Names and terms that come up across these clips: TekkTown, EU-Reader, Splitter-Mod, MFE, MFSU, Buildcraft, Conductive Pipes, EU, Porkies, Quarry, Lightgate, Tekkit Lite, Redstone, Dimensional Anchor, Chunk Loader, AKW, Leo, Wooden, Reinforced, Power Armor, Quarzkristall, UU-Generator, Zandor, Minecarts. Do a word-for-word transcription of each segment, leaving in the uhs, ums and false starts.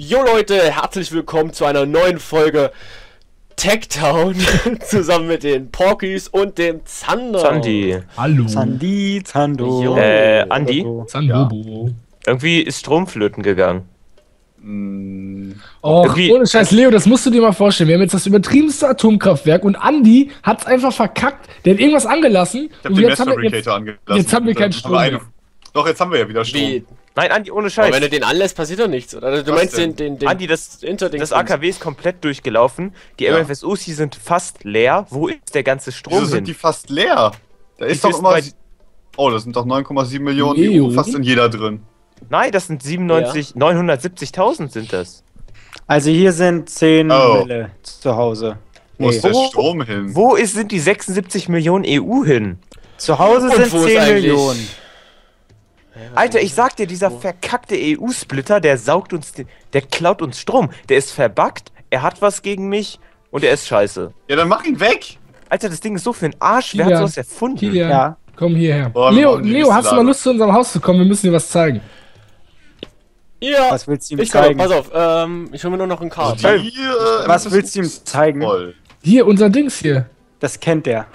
Jo Leute, herzlich willkommen zu einer neuen Folge TekkTown zusammen mit den Porkies und dem Zandor. Zandi. Hallo. Zandi, Zando. Äh, Andi. Zandobo. Ja. Irgendwie ist Stromflöten gegangen. Oh, ohne Scheiß, Leo, das musst du dir mal vorstellen. Wir haben jetzt das übertriebenste Atomkraftwerk und Andi hat's einfach verkackt. Der hat irgendwas angelassen. Ich hab und den jetzt, haben wir, jetzt, angelassen. Jetzt haben wir keinen Strom. Eine, doch, jetzt haben wir ja wieder Strom. Wie? Nein, Andi, ohne Scheiß. Aber wenn du den anlässt, passiert doch nichts, oder? Du Was meinst denn? den, den, den Andi, das, das A K W ist komplett durchgelaufen. Die ja. M F S Us, die sind fast leer. Wo ist der ganze Strom Wieso hin? sind die fast leer? Da ist doch immer... Oh, das sind doch neun Komma sieben Millionen E U fast in jeder drin. Nein, das sind siebenundneunzig... Ja. neunhundertsiebzigtausend sind das. Also hier sind zehn oh. Wille zu Hause. Nee. Wo ist der Strom hin? Wo ist, sind die sechsundsiebzig Millionen E U hin? Zu Hause sind zehn Millionen. Alter, ich sag dir, dieser verkackte E U-Splitter, der saugt uns, der klaut uns Strom. Der ist verbuggt, er hat was gegen mich und er ist scheiße. Ja, dann mach ihn weg! Alter, das Ding ist so für den Arsch, wer hat sowas erfunden? Kilian, ja. komm hierher. Boah, Leo, Leo hast du mal Lust, zu unserem Haus zu kommen? Wir müssen dir was zeigen. Ja, was willst du ihm ich zeigen? Kann, pass auf, ähm, ich hol mir nur noch ein Kabel. Also äh, was willst du ihm zeigen? Voll. Hier, unser Dings hier. Das kennt der.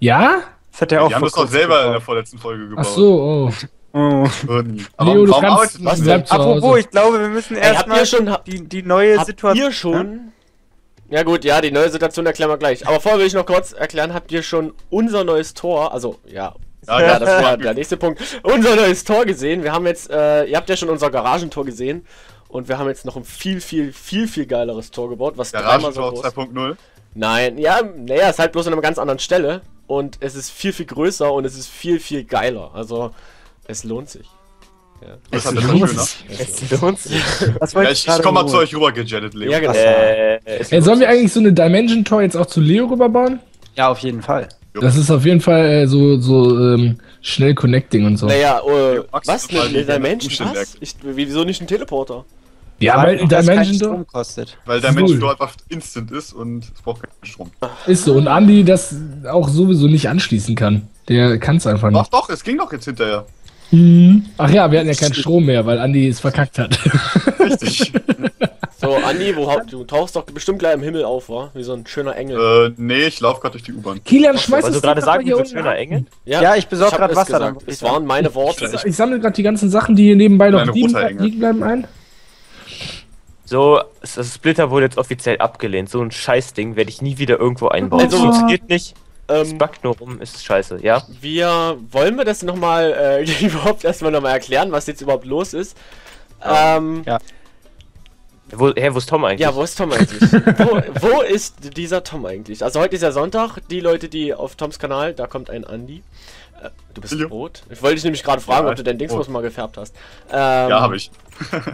Ja? Das hat er auch. Wir haben das doch selber gebaut. In der vorletzten Folge gebaut. Ach so, oh. Oh. Aber Leo, du kannst, du was denn? Apropos, ich glaube, wir müssen erstmal die, die neue Situation. Habt ihr schon? Ja, gut, ja, die neue Situation erklären wir gleich. Aber vorher will ich noch kurz erklären: Habt ihr schon unser neues Tor? Also, ja. Ja, ja, das war der nächste Punkt. Unser neues Tor gesehen. Wir haben jetzt, äh, ihr habt ja schon unser Garagentor gesehen. Und wir haben jetzt noch ein viel, viel, viel, viel geileres Tor gebaut. Was Garagentor so zwei Punkt null? Nein, ja, naja, ist halt bloß an einer ganz anderen Stelle. Und es ist viel, viel größer und es ist viel, viel geiler. Also. Es lohnt sich. Ja. Es, es, lohnt sich. Es lohnt sich. Ja, ich ich komme mal zu euch rüber gejettet, Leo. Ja, genau. äh, Ey, sollen wir eigentlich so eine Dimension Tor jetzt auch zu Leo rüberbauen? Ja, auf jeden Fall. Das ist auf jeden Fall äh, so, so ähm, schnell Connecting und so. Naja, uh, was? Eine Dimension? Was? Ich, wieso nicht ein Teleporter? Ja, ja, weil Dimension Strom kostet. Weil Dimension Door einfach instant ist und es braucht keinen Strom. Ist so, und Andi das auch sowieso nicht anschließen kann. Der kann es einfach nicht. Ach doch, es ging doch jetzt hinterher. Hm. Ach ja, wir hatten ja keinen Strom mehr, weil Andi es verkackt hat. Richtig. So, Andi, wo, du tauchst doch bestimmt gleich im Himmel auf, wa? Wie so ein schöner Engel. Äh, nee, ich lauf gerade durch die U-Bahn. Kilian, schmeiß es gerade sagen, wie so ein schöner Engel? Ja, ja, ich besorge gerade Wasser. Dann. Das waren meine Worte. Ich, ich sammle gerade die ganzen Sachen, die hier nebenbei noch liegen, liegen bleiben, ein. So, das Splitter wurde jetzt offiziell abgelehnt. So ein Scheißding werde ich nie wieder irgendwo einbauen. Also, das geht nicht. Es backt nur rum, ist scheiße, ja. Wir wollen wir das nochmal, äh, überhaupt erstmal nochmal erklären, was jetzt überhaupt los ist. Ähm, ja. Wo, hä, wo ist Tom eigentlich? Ja, wo ist Tom eigentlich? wo, wo ist dieser Tom eigentlich? Also heute ist ja Sonntag, die Leute, die auf Toms Kanal, da kommt ein Andi. Äh, du bist Hello. rot. Ich wollte dich nämlich gerade fragen, ja, ob du dein Dingsbus mal gefärbt hast. Ähm, ja, habe ich.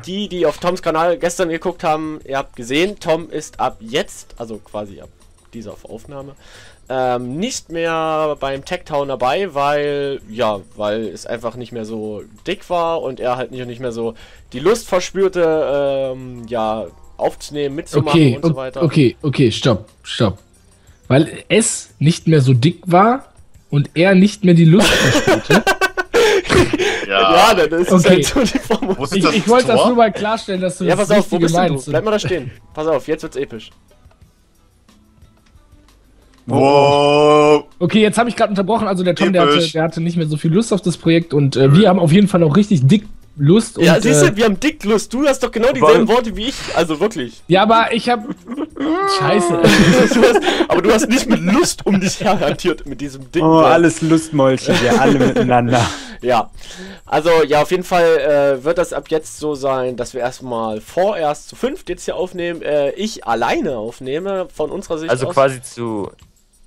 die, die auf Toms Kanal gestern geguckt haben, ihr habt gesehen, Tom ist ab jetzt, also quasi ab dieser Aufnahme, Ähm, nicht mehr beim TekkTown dabei, weil, ja, weil es einfach nicht mehr so dick war und er halt nicht, nicht mehr so die Lust verspürte, ähm, ja, aufzunehmen, mitzumachen okay, und so weiter. Okay, okay, stopp, stopp. Weil es nicht mehr so dick war und er nicht mehr die Lust verspürte. Ja, ja, das ist okay. Halt so die Formulierung. Ich, ich wollte das nur mal klarstellen, dass du ja, das pass auf, wo bist meinst. Du? Bleib mal da stehen. Pass auf, jetzt wird's episch. Wow. Okay, jetzt habe ich gerade unterbrochen, also der Tom, der hatte, der hatte nicht mehr so viel Lust auf das Projekt und äh, wir haben auf jeden Fall noch richtig dick Lust. Ja, und, siehst du, äh, wir haben dick Lust, du hast doch genau dieselben Worte wie ich, also wirklich. Ja, aber ich habe... Scheiße. Du hast, aber du hast nicht mit Lust um dich her hantiert, mit diesem dicken... Oh, alles Lustmäulchen, wir alle miteinander. Ja, also ja, auf jeden Fall äh, wird das ab jetzt so sein, dass wir erstmal vorerst zu fünft jetzt hier aufnehmen, äh, ich alleine aufnehme, von unserer Sicht Also aus. quasi zu...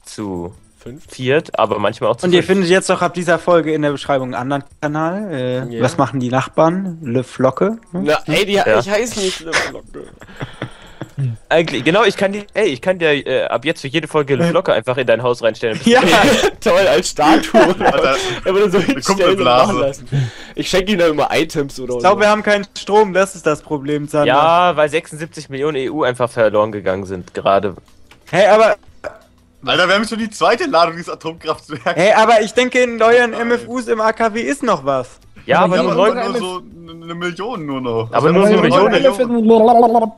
zu fünf? viert, aber manchmal auch zu Und fünf. Ihr findet jetzt auch ab dieser Folge in der Beschreibung einen anderen Kanal. Äh, yeah. Was machen die Nachbarn? Le Flocke? Hm? Na, ey, die, ja. ich heiße nicht Le Flocke. Eigentlich, genau, ich kann dir, ey, ich kann dir äh, ab jetzt für jede Folge Le Flocke einfach in dein Haus reinstellen. Ja, toll, als Statue. Immer so hinstellen und machen lassen. Ich schenke ihnen dann immer Items oder so. Ich glaube, wir haben keinen Strom, das ist das Problem, Sandra. Ja, weil sechsundsiebzig Millionen E U einfach verloren gegangen sind, gerade. Hey, aber... Alter, wir haben schon die zweite Ladung dieses Atomkraftwerks. Hey, aber ich denke, in neuen Nein. M F Us im A K W ist noch was. Ja, aber nur nur so eine Million nur noch. Aber nur eine Million.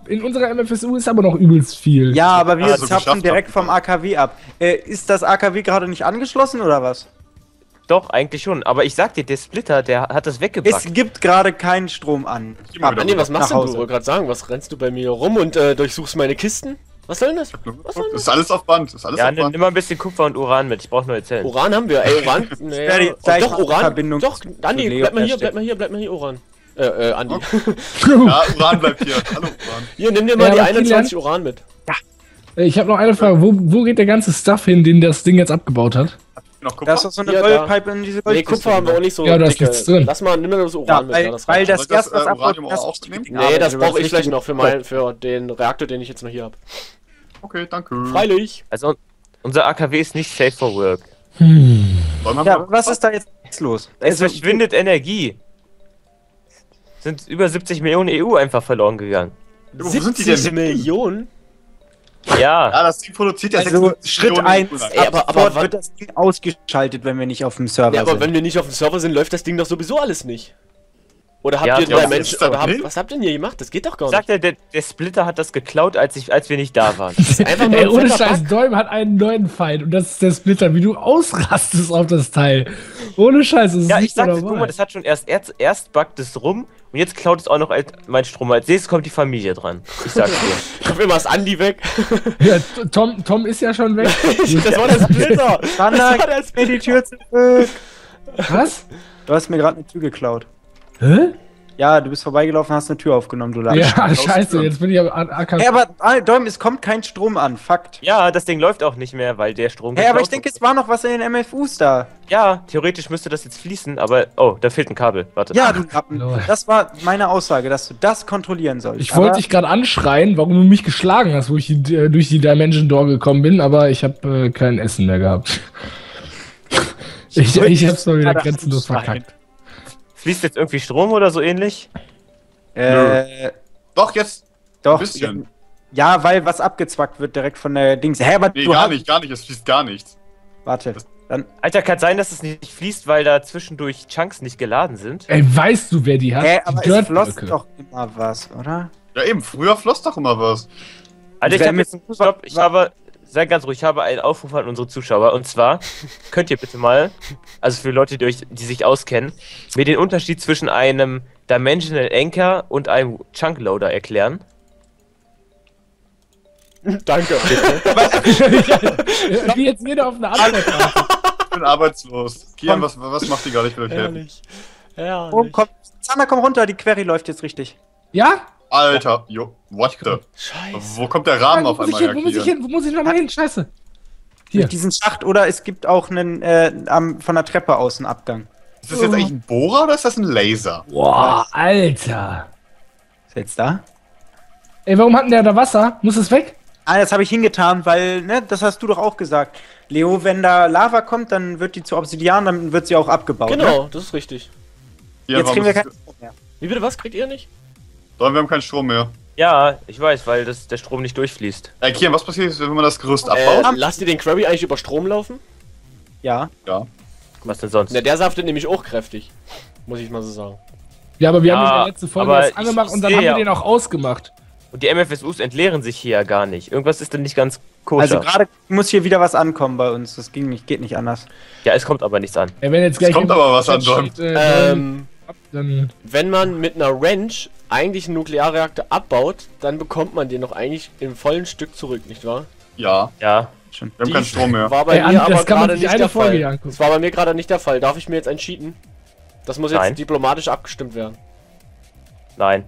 In unserer M F S U ist aber noch übelst viel. Ja, aber wir zapfen direkt vom A K W ab. Ist das A K W gerade nicht angeschlossen oder was? Doch, eigentlich schon. Aber ich sag dir, der Splitter, der hat das weggepackt. Es gibt gerade keinen Strom an. Daniel, was machst du? Ich wollte gerade sagen, was rennst du bei mir rum und durchsuchst meine Kisten? Was soll denn das? Was soll das? Ist alles auf Band. Ist alles ja, auf Band. Nimm mal ein bisschen Kupfer und Uran mit. Ich brauche neue Zellen. Uran haben wir. Ey, Uran. Naja. Oh, doch, Uran. Doch, Andi, bleib mal hier, bleib mal hier, bleib mal hier, Uran. Äh, äh, Andi. Ja, Uran bleibt hier. Hallo, Uran. Hier, nimm dir mal ja, die einundzwanzig Uran mit. Ja. Ich habe noch eine Frage. Wo, wo geht der ganze Stuff hin, den das Ding jetzt abgebaut hat? Noch Kupfer? Das ist so eine Goldpipe in diese Goldkiste. Nee, Kupfer haben wir auch nicht so. Ja, da ist nichts drin. Lass mal, nimm mal das Uran mit. Ja, weil das erst was abbaut. Nee, das brauche ich vielleicht noch für meinen, für den Reaktor, den ich jetzt noch hier habe. Okay, danke. Freilich. Also, unser A K W ist nicht safe for work. Hm. Ja, was ist da jetzt los? Es verschwindet Energie. Sind über siebzig Millionen E U einfach verloren gegangen. siebzig Millionen? Ja. Ja, das Ding produziert ja also Schritt eins. Aber, aber wird das Ding ausgeschaltet, wenn wir nicht auf dem Server ja, aber sind. Aber wenn wir nicht auf dem Server sind, läuft das Ding doch sowieso alles nicht. Oder habt ja, ihr drei Menschen. Was habt ihr denn hier gemacht? Das geht doch gar nicht. Sagt er, der, der Splitter hat das geklaut, als, ich, als wir nicht da waren. Das ist einfach nur ey, ohne Scheiß, Däum hat einen neuen Feind und das ist der Splitter, wie du ausrastest auf das Teil. Ohne Scheiß, das ja, ist nicht normal. Ja, ich sagte, guck mal, das hat schon erst, erst, erst backt es rum und jetzt klaut es auch noch mein Strom. Als nächstes kommt die Familie dran. Ich sag's dir. Kommt immer das Andi weg. Ja, Tom, Tom ist ja schon weg. Das war der Splitter. Das war der Splitter. Die Tür zurück. Was? Du hast mir gerade eine Tür geklaut. Hä? Ja, du bist vorbeigelaufen, hast eine Tür aufgenommen, du Laden. Ja, scheiße, jetzt bin ich am A K W. Hey, aber, Däum, es kommt kein Strom an, Fakt. Ja, das Ding läuft auch nicht mehr, weil der Strom... Hey, aber ich denke, es war noch was in den M F Us da. Ja, theoretisch müsste das jetzt fließen, aber... Oh, da fehlt ein Kabel, warte. Ja, du Kappen, das war meine Aussage, dass du das kontrollieren sollst. Ich wollte dich gerade anschreien, warum du mich geschlagen hast, wo ich die, durch die Dimension Door gekommen bin, aber ich habe äh, kein Essen mehr gehabt. Ich, ich hab's mal wieder grenzenlos verkackt. Fließt jetzt irgendwie Strom oder so ähnlich? Äh. Doch, jetzt. Doch. Ein bisschen. Ja, weil was abgezwackt wird direkt von der Dings. Hä, aber nee, du gar nicht, gar nicht. Es fließt gar nichts. Warte. Das dann. Alter, kann sein, dass es nicht fließt, weil da zwischendurch Chunks nicht geladen sind. Ey, weißt du, wer die hat? Hä, aber es floss doch immer was, oder? Ja, eben. Früher floss doch immer was. Alter, ich hab jetzt einen Stopp. Ich habe. Seid ganz ruhig, ich habe einen Aufruf an unsere Zuschauer. Und zwar, könnt ihr bitte mal, also für Leute, die, euch, die sich auskennen, mir den Unterschied zwischen einem Dimensional Anchor und einem Chunk Loader erklären? Danke. Wie jetzt jeder auf eine Antwort wartet. Ich bin arbeitslos. Kian, was, was macht ihr gar nicht für euch herrlich. Herrlich. Oh, komm. Zander, komm runter, die Query läuft jetzt richtig. Ja? Alter, jo, what the? Scheiße. Wo kommt der Rahmen auf einmal her? Wo muss ich hin? Wo muss ich nochmal hin? Scheiße. Hier. Diesen Schacht oder es gibt auch einen äh, am, von der Treppe aus einen Abgang. Ist das jetzt eigentlich ein Bohrer oder ist das ein Laser? Boah, Alter. Ist jetzt da? Ey, warum hat denn der da Wasser? Muss es weg? Ah, das habe ich hingetan, weil, ne, das hast du doch auch gesagt. Leo, wenn da Lava kommt, dann wird die zu Obsidian, dann wird sie auch abgebaut. Genau, ne? Das ist richtig. Ja, jetzt kriegen wir keinen Strom mehr. Wie bitte, was? Kriegt ihr nicht? Däum, wir haben keinen Strom mehr. Ja, ich weiß, weil das, der Strom nicht durchfließt. Ey, Kian, was passiert, wenn man das Gerüst abbaut? Äh, lasst ihr den Query eigentlich über Strom laufen? Ja. Ja. Was denn sonst? Na, der saftet nämlich auch kräftig. Muss ich mal so sagen. Ja, aber wir ja, haben in der letzten Folge das angemacht und dann haben wir den auch ausgemacht. Und die M F S Us entleeren sich hier ja gar nicht. Irgendwas ist denn nicht ganz koscher. Also gerade muss hier wieder was ankommen bei uns. Das ging nicht, geht nicht anders. Ja, es kommt aber nichts an. Ja, wenn jetzt gleich es kommt aber was an, Däum. Ähm... Dann wenn man mit einer Wrench eigentlich einen Nuklearreaktor abbaut, dann bekommt man den noch eigentlich im vollen Stück zurück, nicht wahr? Ja. Ja. Schon. Wir haben Die keinen Strom mehr. War bei hey, mir aber gerade nicht der Fall. Das war bei mir gerade nicht der Fall. Darf ich mir jetzt entschieden? Das muss jetzt Nein. diplomatisch abgestimmt werden. Nein.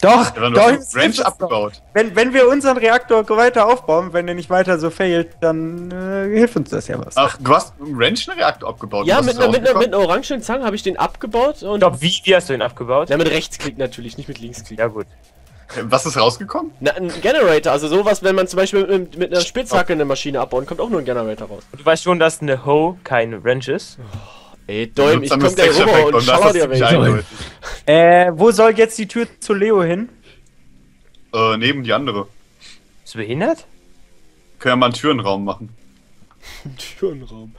Doch, ja, doch, Wrench abgebaut. Doch. Wenn, wenn wir unseren Reaktor weiter aufbauen, wenn der nicht weiter so failt, dann äh, hilft uns das ja was. Ach, du hast einen Wrench einen Reaktor abgebaut? Ja, mit einer, mit, einer, mit einer orangen Zange habe ich den abgebaut. Und glaub, wie, wie hast du den abgebaut? Ja, mit Rechtsklick natürlich, nicht mit Linksklick. Ja, gut. Was ist rausgekommen? Na, ein Generator, also sowas, wenn man zum Beispiel mit, mit einer Spitzhacke eine Maschine abbaut, kommt auch nur ein Generator raus. Du weißt schon, dass eine Hoe kein Wrench ist? Oh. Ey, Däum, ich komm gleich rüber und schauer dir weg. Äh, wo soll jetzt die Tür zu Leo hin? Äh, neben die andere. Ist behindert? Können wir mal einen Türenraum machen. Einen Türenraum.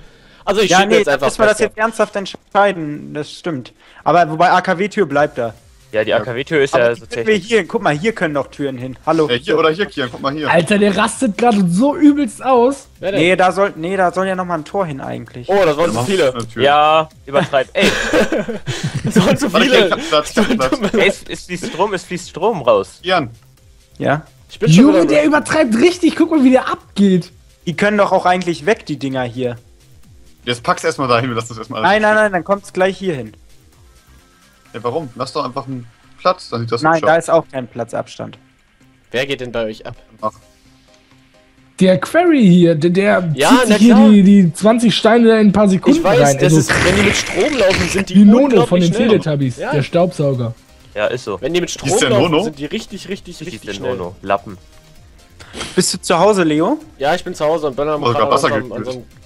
Also ich ja, schiebe nee, jetzt einfach. Müssen wir das jetzt ernsthaft entscheiden, das stimmt. Aber wobei A K W-Tür bleibt da. Ja, die A K W-Tür ist aber ja so technisch. Wir hier, guck mal, hier können doch Türen hin. Hallo. Ja, hier oder hier, Kian, guck mal hier. Alter, der rastet gerade so übelst aus. Nee, da soll, nee, da soll ja nochmal ein Tor hin eigentlich. Oh, da sollen so viele. Ja, übertreibt. Ey. Sollen so viele. Ey, es, es fließt Strom, es fließt Strom raus. Kian. Ja? Junge, der übertreibt richtig. Guck mal, wie der abgeht. Die können doch auch eigentlich weg, die Dinger hier. Jetzt pack's erstmal dahin, wir lassen das erstmal. Nein, nein, nein, dann kommt's gleich hier hin. Ja, warum? Lass doch einfach einen Platz, dann sieht das Nein, da ist auch kein Platzabstand. Wer geht denn bei euch ab? Ach. Der Query hier, der, der ja, zieht sich hier die, die zwanzig Steine in ein paar Sekunden ich weiß, rein. Das also ist, wenn die mit Strom laufen, sind die, die Nono von den Teletubbies, ja. Der Staubsauger. Ja, ist so. Wenn die mit Strom laufen, Nono? Sind die richtig, richtig, richtig die schnell. Nono. Lappen. Bist du zu Hause, Leo? Ja, ich bin zu Hause und bin am oh, an so einem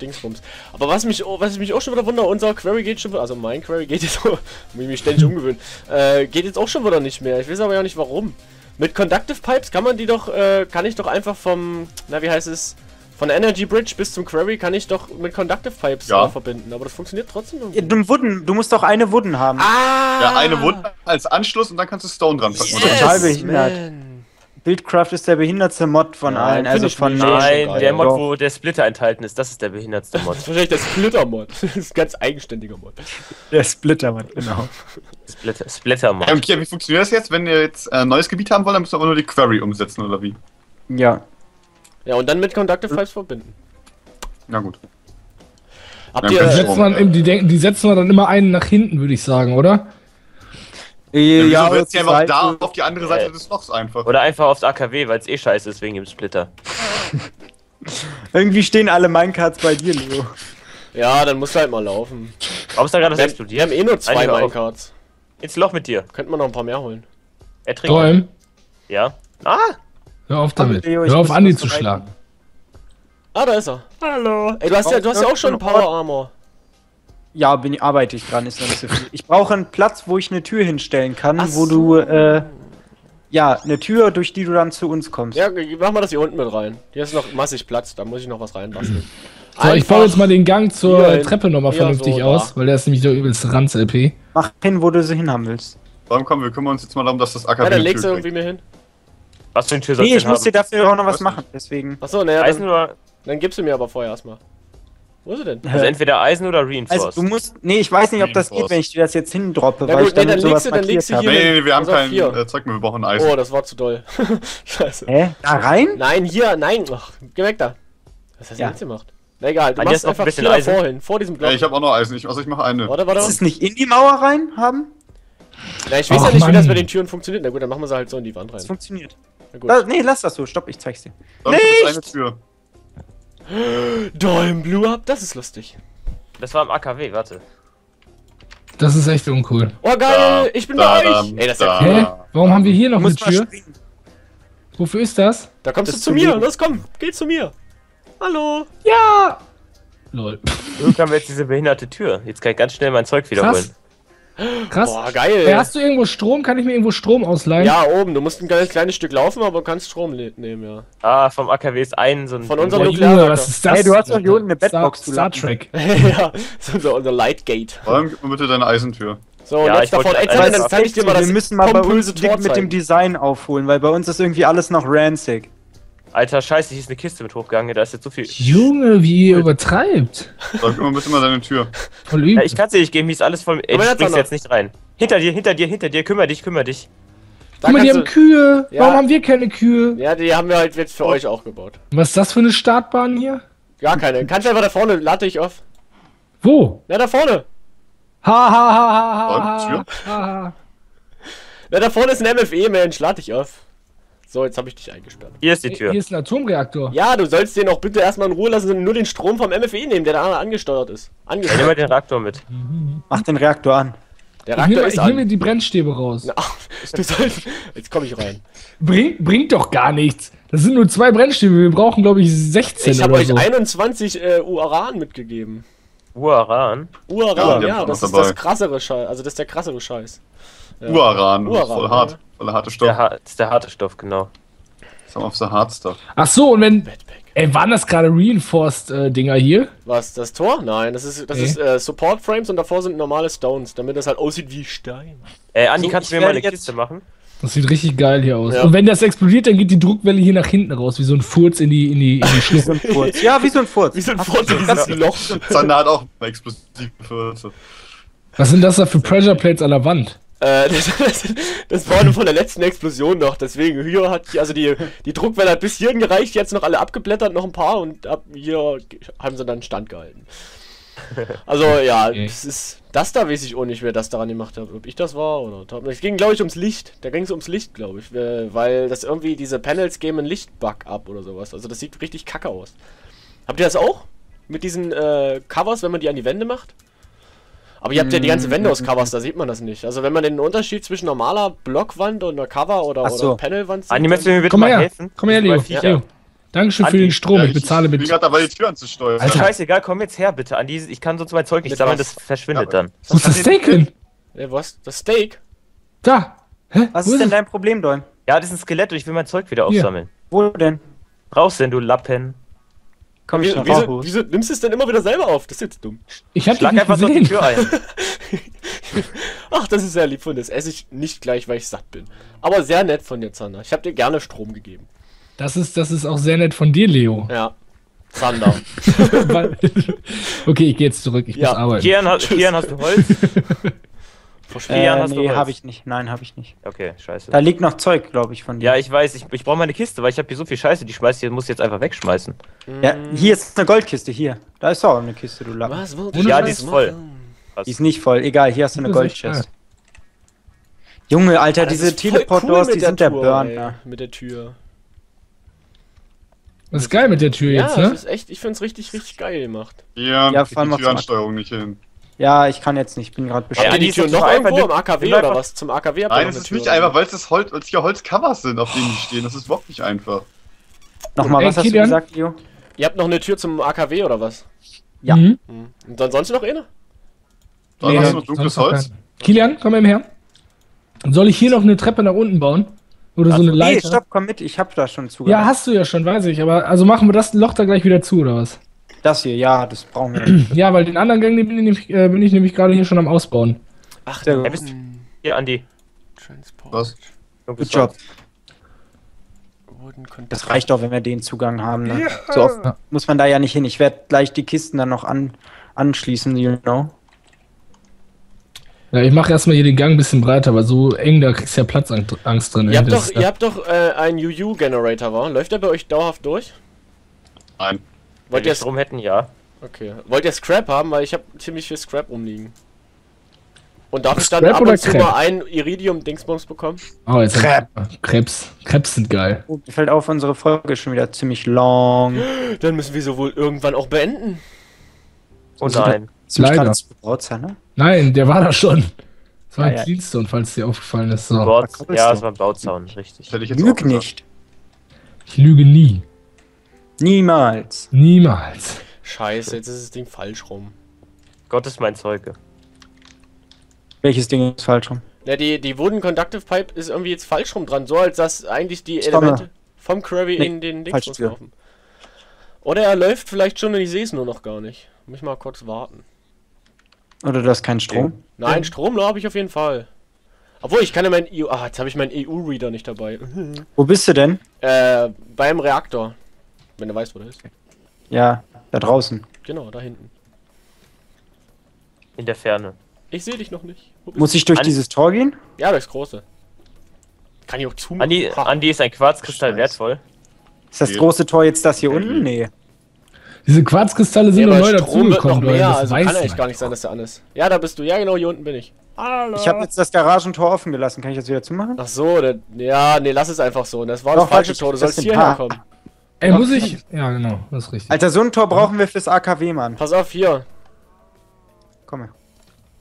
Dingsbums. Aber was mich, was ich mich auch schon wieder wundere, unser Query geht schon wieder, also mein Query geht jetzt auch, muss ich mich ständig umgewöhnen, äh, geht jetzt auch schon wieder nicht mehr. Ich weiß aber ja nicht warum. Mit Conductive Pipes kann man die doch, äh, kann ich doch einfach vom, na wie heißt es, von der Energy Bridge bis zum Query kann ich doch mit Conductive Pipes ja. verbinden, aber das funktioniert trotzdem irgendwie. Ja, Wooden, du musst doch eine Wooden haben. Ah! Ja, eine Wooden als Anschluss und dann kannst du Stone dran packen. Yes, Buildcraft ist der behindertste Mod von allen, nein, also von... Nein, der Mod, wo der Splitter enthalten ist, das ist der behindertste Mod. Das ist wahrscheinlich der Splitter-Mod. Das ist ein ganz eigenständiger Mod. Der Splitter-Mod, genau. Splitter-Mod. Splitter okay, wie funktioniert das jetzt? Wenn ihr jetzt ein äh, neues Gebiet haben wollt, dann müsst ihr aber nur die Query umsetzen, oder wie? Ja. Ja, und dann mit Conductive Pipes verbinden. Na gut. Habt ihr, äh, man äh, die, denken, die setzen wir dann immer einen nach hinten, würde ich sagen, oder? Ja, ja jetzt einfach Seite. Da auf die andere Seite ja. des Lochs einfach. Oder einfach aufs A K W, weil es eh scheiße ist wegen dem Splitter. Irgendwie stehen alle Minecarts bei dir, Leo. Ja, dann musst du halt mal laufen. Warum ist da gerade das explodiert? Wir haben eh nur zwei Minecarts. Ins Loch mit dir. Könnten wir noch ein paar mehr holen. Er trinkt. Träum. Ja. Ah! Hör auf damit. Leo, Hör auf, Andi zu schlagen. Ah, da ist er. Hallo. Ey, du hast ja, du hast ja auch schon Power Armor. Ja, bin, arbeite ich dran, ist noch nicht so viel. Ich brauche einen Platz, wo ich eine Tür hinstellen kann, Ach wo so. du, äh, ja, eine Tür, durch die du dann zu uns kommst. Ja, mach mal das hier unten mit rein. Hier ist noch massig Platz, da muss ich noch was reinbasteln. So, einfach ich baue jetzt mal den Gang zur hin, Treppe nochmal vernünftig so, aus, da. Weil der ist nämlich der übelste Ranz-L P. Mach hin, wo du sie hinhaben willst. Warum kommen wir kümmern uns jetzt mal darum, dass das A K W ja, dann legst du irgendwie mir hin. Was für ein Tür soll ich Nee, ich muss dir dafür auch noch was machen, deswegen. Achso, naja, dann, dann, dann gibst du mir aber vorher erstmal. Wo ist er denn? Also entweder Eisen oder Reinforced. Also du musst, nee, ich weiß nicht, ob das geht, wenn ich dir das jetzt hindroppe, ja, weil gut, ich dann, nee, dann sowas du, dann markiert habe. Nee, nee, wir haben kein äh, Zeug mehr, wir brauchen Eisen. Oh, das war zu doll. Scheiße. Hä? Da rein? Nein, hier, nein, ach, geh weg da. Was hast du ja. jetzt gemacht? Na egal, du also machst einfach ein bisschen Eisen vorhin, vor diesem Block. Ja, ich hab auch noch Eisen, ich, also ich mach eine. Warte, warte. Ist es nicht in die Mauer rein haben? Na, ich weiß ja nicht, wie das mit den Türen funktioniert. Na gut, dann machen wir sie halt so in die Wand rein. Das funktioniert. Na gut. Da, nee, lass das so, stopp, ich zeig's dir. Nicht! Dime Blue Up, das ist lustig. Das war im A K W, warte. Das ist echt uncool. Oh geil, da, ich bin da, bei euch! Da, Ey, das da, ist ja cool. Hä? Warum haben wir hier noch eine Tür? Wofür ist das? Da kommst das du zu mir, liegen. Los komm, geh zu mir! Hallo! Ja! Lol. Irgendwie haben wir jetzt diese behinderte Tür. Jetzt kann ich ganz schnell mein Zeug wiederholen. Krass. Boah, geil. Hey, hast du irgendwo Strom? Kann ich mir irgendwo Strom ausleihen? Ja, oben. Du musst ein kleines, kleines Stück laufen, aber du kannst Strom nehmen, ja. Ah, vom A K W ist ein so ein... Von unserem Nuklear. Was ist das? Hey, du hast doch hier unten eine Bettbox zu Star Trek. Ja, das ist unser, unser Lightgate. Warum gib mir bitte deine Eisentür? So, ja, jetzt davon erzählen, dann zeig ich dir mal das. Wir müssen mal bei uns mit dem Design aufholen, weil bei uns ist irgendwie alles noch ranzig. Alter, scheiße, hier ist eine Kiste mit hochgegangen, da ist jetzt so viel... Junge, wie ihr übertreibt. Sag immer ein bisschen mal deine Tür. Ja, ich kann sie nicht geben, die ist alles voll... Ey, ich spring's jetzt nicht rein. Hinter dir, hinter dir, hinter dir, kümmere dich, kümmere dich. Guck mal, die haben Kühe. Ja. Warum haben wir keine Kühe? Ja, die haben wir halt jetzt für oh. euch auch gebaut. Was ist das für eine Startbahn hier? Gar keine. Kannst einfach da vorne, lade dich auf. Wo? Na, da vorne. Ha, ha, ha, ha, ha, ha. Na, da vorne ist ein M F E, Mensch, lade dich auf. So, jetzt habe ich dich eingesperrt. Hier ist die Tür. Hier ist ein Atomreaktor. Ja, du sollst den auch bitte erstmal in Ruhe lassen und nur den Strom vom M F E nehmen, der da angesteuert ist. Angesteuert. Ja, nimm mal den Reaktor mit. Mach den Reaktor an. Der Reaktor ich nehme, ist ich an. Ich nehme die Brennstäbe raus. Na, du sollst, jetzt komme ich rein. Bring, bringt doch gar nichts. Das sind nur zwei Brennstäbe. Wir brauchen, glaube ich, sechzehn ich oder so. Ich habe euch einundzwanzig äh, Uran mitgegeben. Uran? Uran, ja, ja das ist dabei. das krassere Scheiß. Also, das ist der krassere Scheiß. Ja. Uran, Uran, voll hart. Ja. Voll der harte Stoff. Der, das ist der harte Stoff, genau. Das haben wir auf so hard stuff. Ach so, und wenn... Backpack. Ey, waren das gerade Reinforced-Dinger äh, hier? Was, das Tor? Nein, das ist, das okay. ist äh, Support-Frames und davor sind normale Stones, damit das halt aussieht wie Stein. Äh, Andi, so, kannst du mir mal eine Kiste machen? Das sieht richtig geil hier aus. Ja. Und wenn das explodiert, dann geht die Druckwelle hier nach hinten raus, wie so ein Furz in die, in die, in die Schlucht. Ja, wie so ein Furz. Wie so ein Furz in das Loch. Zander hat auch explosive Furze. Was sind das da für Pressure Plates an der Wand? Äh, das, das, das war nur von der letzten Explosion noch, deswegen hier hat die, also die, die Druckwelle hat bis hierhin gereicht, jetzt noch alle abgeblättert, noch ein paar und ab hier haben sie dann Stand gehalten. Also ja, okay. das ist, das da weiß ich auch nicht, wer das daran gemacht hat, ob ich das war oder... Es ging glaube ich ums Licht, da ging es ums Licht glaube ich, weil das irgendwie, diese Panels geben einen Lichtbug ab oder sowas, also das sieht richtig kacke aus. Habt ihr das auch? Mit diesen äh, Covers, wenn man die an die Wände macht? Aber ihr habt ja die ganze Wände aus Covers, da sieht man das nicht. Also wenn man den Unterschied zwischen normaler Blockwand und einer Cover- oder, so. oder Panelwand sieht... Andi, möchtest du mir bitte mal her. helfen? Komm her, Leo. Ja. Leo. Dankeschön Andi. für den Strom, ja, ich, ich bezahle mit... Ich bin gerade dabei, die Tür anzusteuern. Also scheißegal, komm jetzt her bitte, Andi. Ich kann sonst mein Zeug nicht sammeln, das verschwindet ja, dann. Wo ist das Steak hin? Ja, was? Das Steak? Da! Hä? Was Wo ist, ist denn dein Problem, Don? Ja, das ist ein Skelett und ich will mein Zeug wieder Hier. aufsammeln. Wo denn? Brauchst denn, du Lappen? Komm, ich Wie, wieso, wieso nimmst du es denn immer wieder selber auf? Das ist jetzt dumm. Ich hab Schlag dich nicht einfach gesehen. Noch die Tür ein. Ach, das ist sehr lieb von dir. Das esse ich nicht gleich, weil ich satt bin. Aber sehr nett von dir, Zander. Ich hab dir gerne Strom gegeben. Das ist, das ist auch sehr nett von dir, Leo. Ja. Zander. Okay, ich geh jetzt zurück. Ich ja. muss arbeiten. Kian, ha Kian, hast du Holz? Äh, Kian, hast nee, du Holz? Hab ich nicht. Nein, hab ich nicht. Okay, scheiße. Da liegt noch Zeug, glaube ich, von dir. Ja, ich weiß. Ich, ich brauche meine Kiste, weil ich habe hier so viel Scheiße, die schmeißt hier, muss ich jetzt einfach wegschmeißen. Ja, hier ist eine Goldkiste, hier. Da ist auch eine Kiste, du Lappen. Was? Wo, ja, die ist voll. Was? Die ist nicht voll. Egal, hier hast du eine Goldchest. Junge, Alter, ja, diese Teleport-Doors, cool die sind der, der Burn. Ey, mit der Tür. Das ist geil mit der Tür ja, jetzt, ne? Das ist echt, ich find's richtig, richtig geil gemacht. Ja, ja vor allem die Türansteuerung nicht hin. Ja, ich kann jetzt nicht, ich bin gerade beschäftigt. Habt ihr die Tür noch irgendwo im A K W oder was? Zum A K W habt ihr noch eine Tür? Nein, das ist nicht einfach, weil es Holz, weil es hier Holzcovers sind, auf denen die stehen. Das ist überhaupt nicht einfach. Nochmal, was hast du gesagt, Leo? Ihr habt noch eine Tür zum A K W oder was? Ja. Mhm. Und ansonsten noch eine? Dann nee, hast du noch dunkles Holz. Kilian, komm mal her. Soll ich hier noch eine Treppe nach unten bauen? Oder also so eine nee, Leiter? Nee, stopp, komm mit, ich hab da schon zu. Ja, hast du ja schon, weiß ich. Aber also machen wir das Loch da gleich wieder zu oder was? Das hier, ja, das brauchen wir nicht. Ja, weil den anderen Gang den bin ich nämlich, äh, nämlich gerade hier schon am Ausbauen. Ach, der ja, bist du. Hier, Andi. Transport. Was? Good Job. Das reicht doch, wenn wir den Zugang haben. Ne? Ja. So oft muss man da ja nicht hin. Ich werde gleich die Kisten dann noch an, anschließen, you know. Ja, ich mache erstmal hier den Gang ein bisschen breiter, weil so eng, da kriegst du ja Platzangst drin. Ihr habt doch, ihr habt doch äh, einen U U-Generator, war? Läuft der bei euch dauerhaft durch? Nein. Wollt ihr es rum hätten, ja. Okay. Wollt ihr Scrap haben, weil ich habe ziemlich viel Scrap rumliegen. Und darf ich dann ab und zu mal ein Iridium-Dingsbums bekommen? Oh, jetzt Scrap. Krebs. Krebs sind geil. Oh, mir fällt auf, unsere Folge ist schon wieder ziemlich lang. Dann müssen wir sowohl irgendwann auch beenden. Oh nein. Leider. Nein, der war da schon. Das war ein Cleanstone, falls dir aufgefallen ist. Ja, das war ein Bauzaun, richtig. Lüg nicht. Ich lüge nie. Niemals. Niemals. Scheiße, jetzt ist das Ding falsch rum. Gott ist mein Zeuge. Welches Ding ist falsch rum? Na, die, die Wooden Conductive Pipe ist irgendwie jetzt falsch rum dran, so als dass eigentlich die Elemente vom Curry nee, in den Dings laufen. Oder er läuft vielleicht schon und ich sehe es nur noch gar nicht. Muss ich mal kurz warten. Oder du hast keinen Strom? Nein, ja. Strom habe ich auf jeden Fall. Obwohl, ich kann ja meinen E U... Ah, jetzt habe ich meinen E U-Reader nicht dabei. Wo bist du denn? Äh, beim Reaktor. Wenn du weißt, wo der ist. Ja, da draußen. Genau, da hinten. In der Ferne. Ich sehe dich noch nicht. Muss ich durch Andi dieses Tor gehen? Ja, durchs große. Kann ich auch zoomen? Andi, Andi ist ein Quarzkristall Scheiß. wertvoll. Ist das große Tor jetzt das hier unten? Nee. Diese Quarzkristalle sind ja, noch neu dazugekommen. Noch mehr, also kann eigentlich gar nicht sein, dass der an ist. Ja, da bist du. Ja, genau, hier unten bin ich. Hallo. Ich habe jetzt das Garagentor offen gelassen. Kann ich das wieder zumachen? Ach so, der, ja, nee, lass es einfach so. Das war Doch, das falsche Tor. Du sollst hierher kommen. Ey, muss ich? Ja, genau, das ist richtig. Alter, so ein Tor brauchen wir fürs A K W, Mann. Pass auf, hier. Komm her.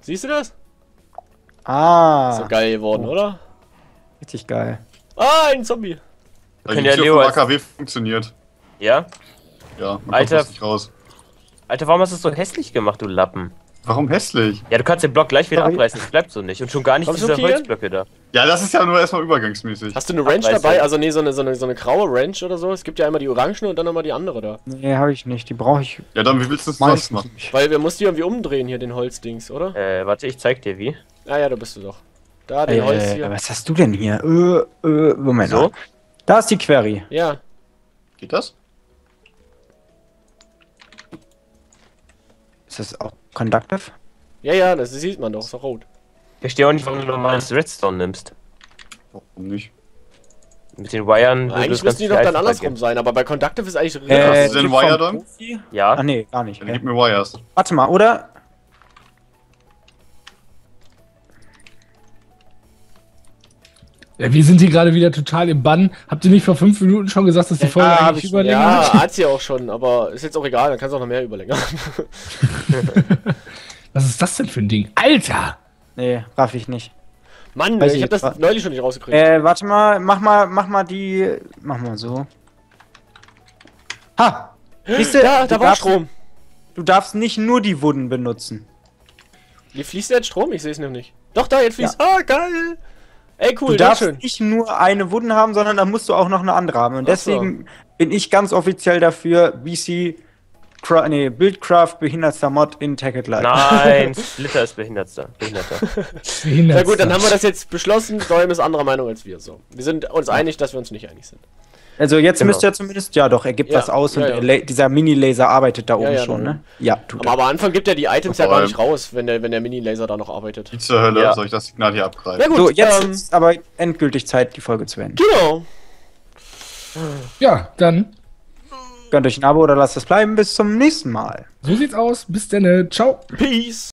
Siehst du das? Ah. So geil geworden, oh. oder? Richtig geil. Ah, ein Zombie. Da ja, der Leo A K W funktioniert. Ja? Ja, man Alter, kommt nicht raus. Alter, warum hast du es so hässlich gemacht, du Lappen? Warum hässlich? Ja, du kannst den Block gleich wieder Sorry. abreißen, das bleibt so nicht. Und schon gar nicht diese Holzblöcke da. Ja, das ist ja nur erstmal übergangsmäßig. Hast du eine Range Abreißen. dabei? Also nee, so eine, so eine, so eine graue Range oder so? Es gibt ja einmal die orangene und dann nochmal die andere da. Nee, habe ich nicht, die brauche ich. Ja, dann wie willst du das sonst machen? Weil wir mussten die irgendwie umdrehen hier, den Holzdings, oder? Äh, warte, ich zeig dir wie. Ah ja, da bist du doch. Da, den äh, Holz hier. Was hast du denn hier? Äh, äh, Moment. So? Da ist die Query. Ja. Geht das? Ist das auch Conductive? Ja, ja, das sieht man doch, ist doch rot. Ich verstehe auch nicht, warum du normales Redstone nimmst. Warum nicht? Mit den Wiren. Eigentlich müssen die doch dann andersrum sein, aber bei Conductive ist eigentlich. Äh, hast du den Wire dann? Ja. Ah, nee, gar nicht. Dann gib mir Wires. Warte mal, oder? Ja, wir sind hier gerade wieder total im Bann. Habt ihr nicht vor fünf Minuten schon gesagt, dass die Folge ja, eigentlich überlängert? Ja, hat sie auch schon, aber ist jetzt auch egal, dann kannst du auch noch mehr überlängern. Was ist das denn für ein Ding? Alter! Nee, raff ich nicht. Mann, Weiß ich, ich hab das neulich schon nicht rausgekriegt. Äh, warte mal, mach mal, mach mal die... Mach mal so. Ha! Siehste, da, da war darfst, Strom. Du darfst nicht nur die Wooden benutzen. Wie fließt denn Strom? Ich seh's noch nicht. Doch, da, jetzt fließt... Ja. Ah, geil! Ey, cool, du darfst schön. nicht nur eine Wooden haben, sondern dann musst du auch noch eine andere haben. Und deswegen so. bin ich ganz offiziell dafür, B C, Cra nee, Buildcraft, behindertster Mod in Tekkit Lite. Nein, Splitter ist behindertster. Behinderter. Behindertster. Na gut, dann haben wir das jetzt beschlossen. Däum ist anderer Meinung als wir. So. Wir sind uns einig, dass wir uns nicht einig sind. Also jetzt genau. müsste er zumindest, ja doch, er gibt ja, das aus ja, und ja. dieser Mini-Laser arbeitet da oben ja, ja, schon, ne? Ja, tut er. Aber am Anfang gibt er die Items ja gar nicht raus, wenn der, wenn der Mini-Laser da noch arbeitet. Wie zur Hölle ja. soll ich das Signal hier abgreifen? Na gut, so, jetzt ähm, ist aber endgültig Zeit, die Folge zu enden. Genau. Ja, dann. Gönnt euch ein Abo oder lasst es bleiben. Bis zum nächsten Mal. So sieht's aus. Bis dann. Ciao. Peace.